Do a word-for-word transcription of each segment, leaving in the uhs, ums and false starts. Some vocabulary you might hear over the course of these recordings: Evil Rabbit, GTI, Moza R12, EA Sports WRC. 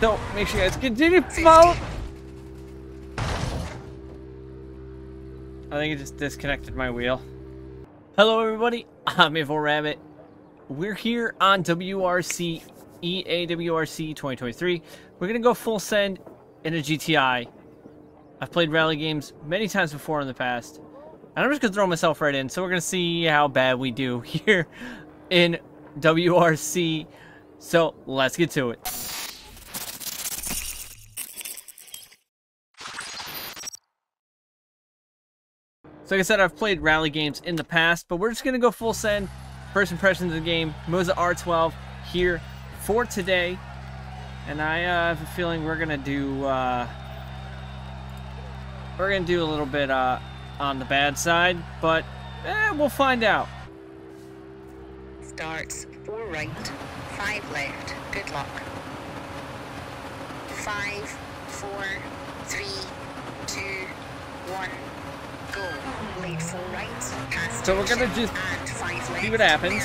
So make sure you guys continue to vote. I think it just disconnected my wheel. Hello everybody, I'm Evil Rabbit. We're here on W R C, E A W R C twenty twenty-three. We're gonna go full send in a G T I. I've played rally games many times before in the past, and I'm just gonna throw myself right in. So we're gonna see how bad we do here in W R C. So let's get to it. So like I said, I've played rally games in the past, but we're just gonna go full send. First impressions of the game, Moza R twelve here for today. And I uh, have a feeling we're gonna do uh, we're gonna do a little bit uh, on the bad side, but eh, we'll find out. Starts four right, five left. Good luck. Five, four, three, two, one. Lead four right, past so we're gonna just five left, see what happens.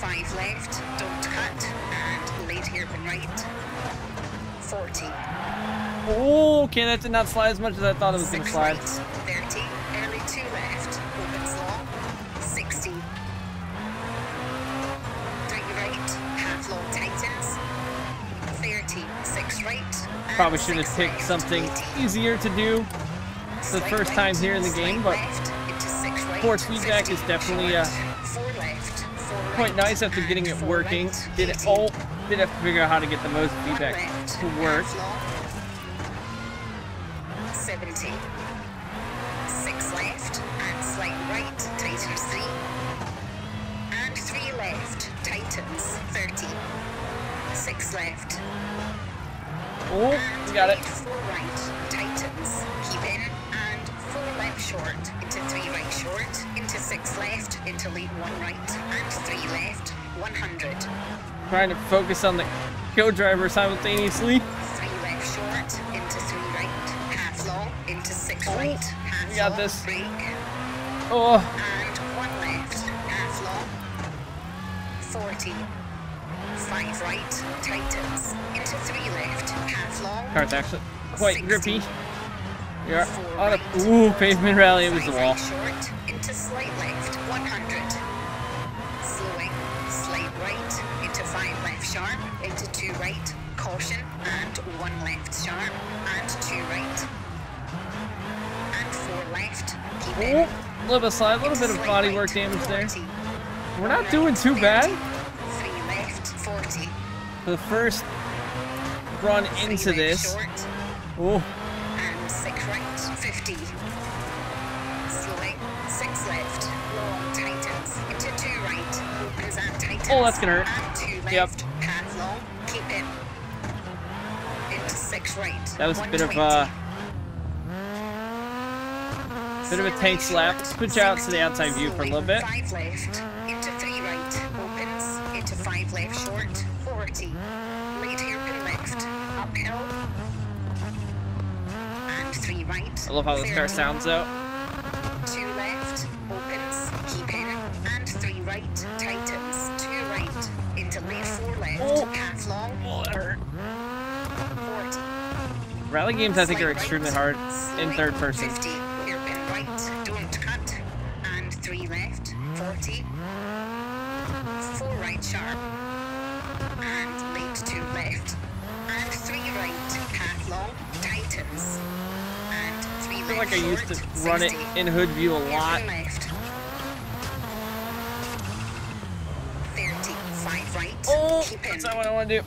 Five left, don't cut, and lead here and right. Forty. Oh, okay, that did not slide as much as I thought it was gonna slide. Right, Thirty, early two left, opens long. Sixty. Three right, half long tightens. Thirty, six right. Probably should have picked something easier to do. It's the first time here in the game, but sports feedback is definitely uh, quite nice after getting it working. Did it all? Did have to figure out how to get the most feedback to work. Seventy, six left and slight right tightens three, and three left tightens thirty, six left. Oh, we got it. Four right tightens, keep in. Short into three right short into six left into lead one right and three left one hundred. Trying to focus on the co-driver simultaneously. Three left short into three right half long into six oh, right half we got long this. Break. Oh. And one left half long. Forty. Five right tightens into three left half long. Car's actually quite sixty. Grippy. Yeah, on a right, ooh, pavement rally, it was the wall. Right short into slight left, one hundred. Slowing, slight right into five left sharp, into two right, caution, and one left sharp, and two right, and four left. Keep in. A little bit of slide, a little bit of body right, work damage forty. There. We're not doing too bad. Three left, forty. The first run three into this. Oh. Right, fifty. Slowing, six left, long tightens into two right, opens and tightens. Oh, that's gonna hurt. And two left, yep. Half long, keep in. Into six right. That was a bit of a bit of a tight slap. Switch out to the outside view for a little bit. Five left, into three right, opens into five left short, forty. Lead here and left, uphill. Three right. I love how this car sounds out. Two left, opens, keep in, and three right, tightens, two right, into lead four left, oh. Half long. Oh, that hurt. forty. Rally games, I think, are extremely hard in third person. fifty, open right, don't cut, and three left, forty. Four right sharp, and lead two left, and three right, half long, tightens. I feel like I used to run it in hood view a lot. Oh, that's not what I want to do.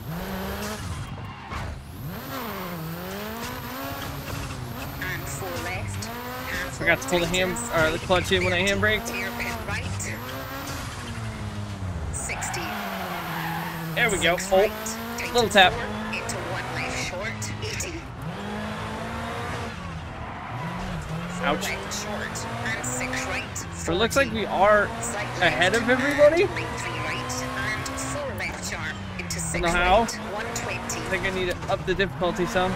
Forgot to pull the ham or the clutch in when I handbraked. There we go. Oh, little tap. Ouch. So it looks like we are ahead of everybody. I don't know how. I think I need to up the difficulty some.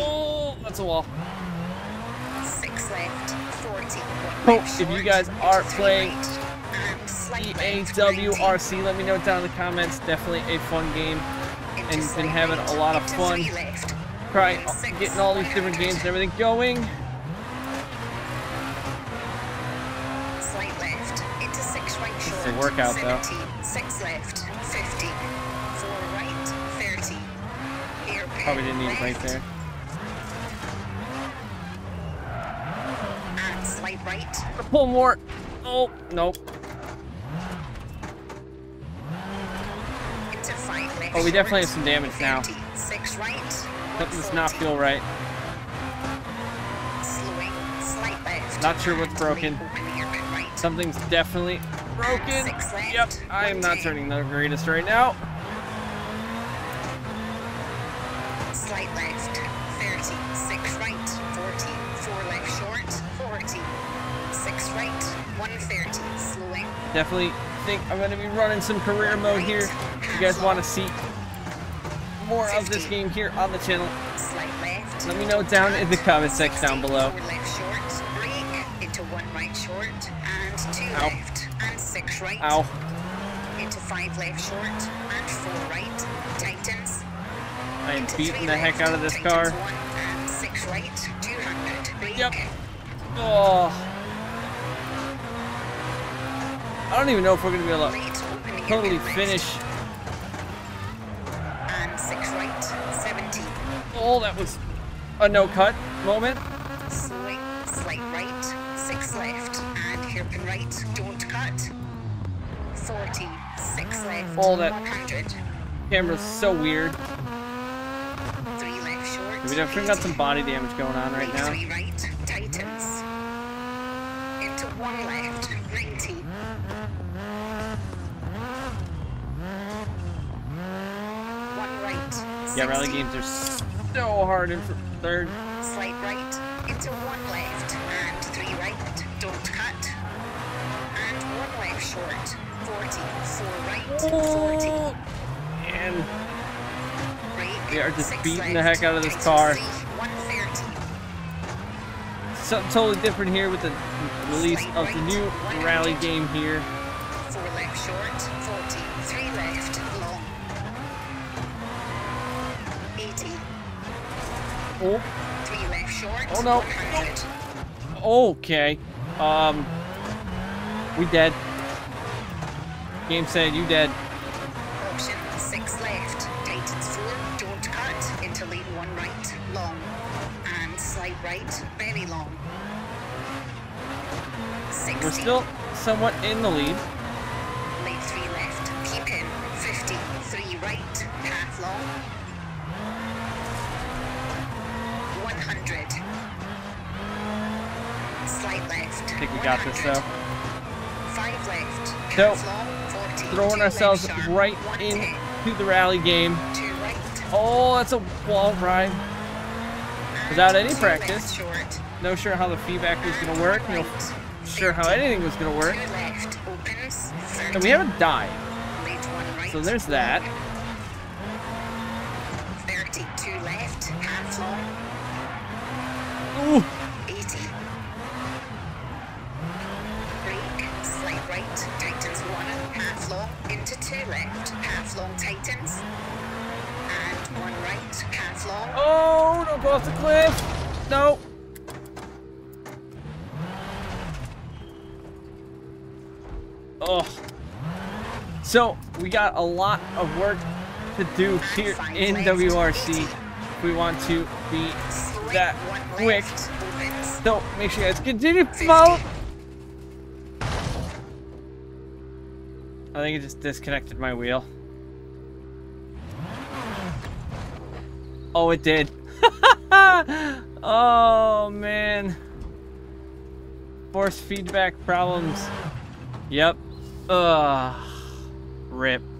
Oh, that's a wall. Oh, if you guys are playing E A W R C. Let me know down in the comments. Definitely a fun game, and been having a lot of fun trying, getting all these different games and everything going. It's a workout though. Probably didn't need it right there. Right. Pull more. Oh, nope. Oh, we definitely have some damage now. That does not feel right. Not sure what's broken. Something's definitely broken. Yep, I am not turning the greatest right now. Slight left, thirty, six right, fourteen, four left short. Six right, one thirty, slowing. Definitely think I'm going to be running some career one mode right, here. If you guys want to see more fifty, of this game here on the channel, left, let me know down in the comment section down below. Four left short, break into one right short, and two Ow. left, and six right. Ow. Into five left short, and four right, tightens. I am beating the left, heck out of this car. One, and six right, two hundred, break. Yep. Oh. I don't even know if we're going to be able to totally finish. And six right, seventeen. Oh, that was a no-cut moment. Slight, slight right, six left, and hairpin right, don't cut. forty, six left, oh, that one hundred. Camera's so weird. Three left short. We definitely got some body damage going on right now. Three right, tightens. To one left, ninety. One right, sixty. Yeah, rally games are so hard in third. Slight right, into one left, and three right, don't cut. And one left short, forty, four right, forty. Oh, and they are just beating left, the heck out of this car. Something totally different here with the release of the new rally game here. Four left short, forty, three left, long. eighty. Oh. Three left short. Oh no. one hundred. Okay. Um we dead. Game said you dead. Option six left. Titans four, don't cut, into lead one right, long. Slide right, very long. sixty. We're still somewhat in the lead. Late three left, keep in. fifty, three right, half long. one hundred. Slide left. I think we got this though. five left, half so, long. forty, throwing ourselves sharp, right into the rally game. two right. Oh, that's a wall ride. Without any practice, no sure how the feedback was going to work, no sure how anything was going to work. And we haven't died. So there's that. thirty-two left, half long. Ooh. eighty. Break, slight right, Titans one, half long, into two left, half long Titans. One right, half long. Oh, don't go off the cliff. No. Oh. So we got a lot of work to do here in W R C. If we want to be that quick. So make sure you guys continue to follow. I think it just disconnected my wheel. Oh, it did. Oh, man. Force feedback problems. Yep. Ugh. Rip.